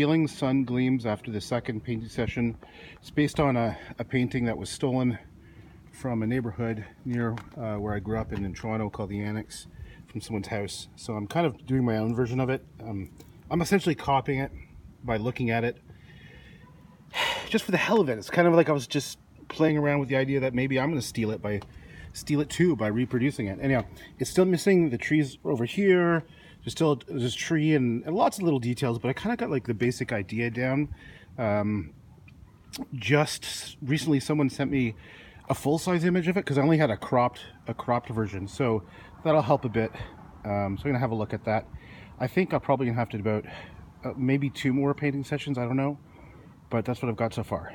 Healing Sun Gleams after the second painting session. It's based on a painting that was stolen from a neighborhood near where I grew up in Toronto called the Annex, from someone's house. So I'm kind of doing my own version of it. I'm essentially copying it by looking at it just for the hell of it. It's kind of like I was just playing around with the idea that maybe I'm going to steal it too by reproducing it. Anyhow, it's still missing the trees over here. There's still this tree and lots of little details, but I kind of got like the basic idea down. Just recently someone sent me a full-size image of it because I only had a cropped version, so that'll help a bit. So I'm gonna have a look at that. I think I'm probably gonna have to do about maybe 2 more painting sessions, I don't know, but that's what I've got so far.